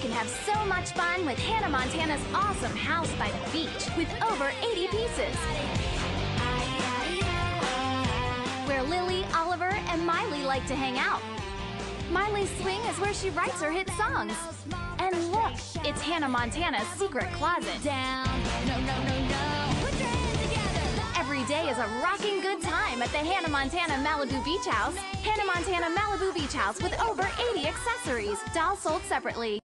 can have so much fun with Hannah Montana's awesome house by the beach with over 80 pieces, where Lily, Oliver, and Miley like to hang out. Miley's swing is where she writes her hit songs. And look, it's Hannah Montana's secret closet. Every day is a rocking good time at the Hannah Montana Malibu Beach House. Hannah Montana Malibu Beach House with over 80 accessories, all sold separately.